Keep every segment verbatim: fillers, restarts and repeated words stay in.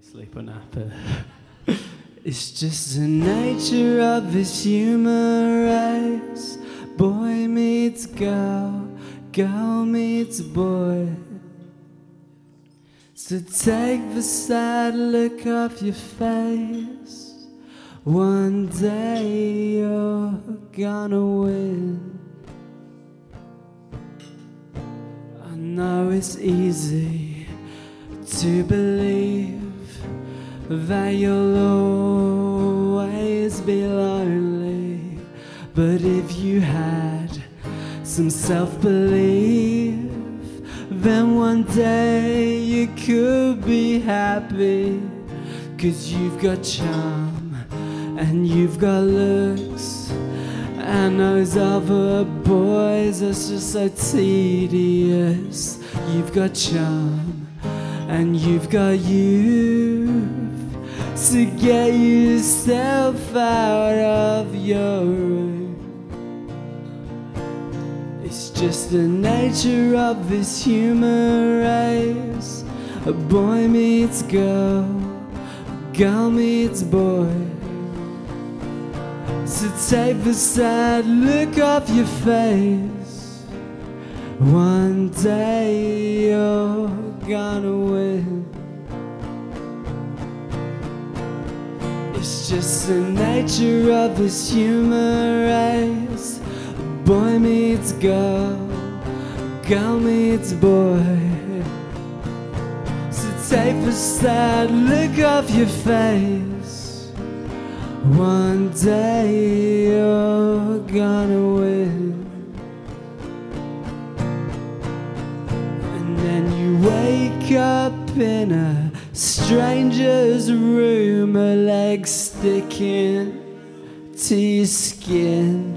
Sleep or nap. It's just the nature of this human race. Boy meets girl, girl meets boy. So take the sad look off your face. One day you're gonna win. I know it's easy to believe that you'll always be lonely, but if you had some self-belief, then one day you could be happy. 'Cause you've got charm and you've got looks, and those other boys are just so tedious. You've got charm and you've got you. So get yourself out of your room. It's just the nature of this human race. A boy meets girl, girl meets boy. So take the sad look off your face. One day you're gonna win. It's just the nature of this human race. Boy meets girl, girl meets boy. So take the sad look off your face. One day you're gonna win. And then you wake up in a stranger's room, a leg sticking to your skin,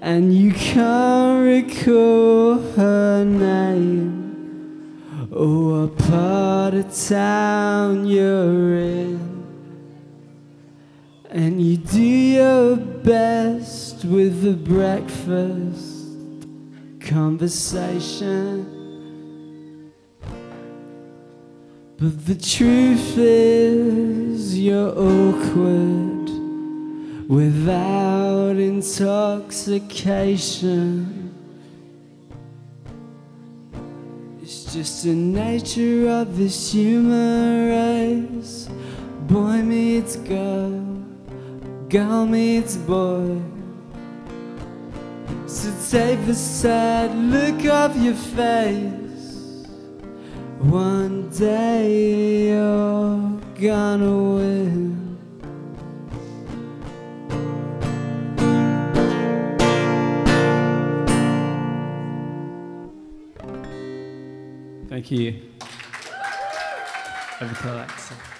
and you can't recall her name or what part of town you're in. And you do your best with the breakfast conversation, but the truth is you're awkward without intoxication. It's just the nature of this human race. Boy meets girl, girl meets boy. So take the sad look off your face. One day you're gonna win. Thank you. Over to Alexa.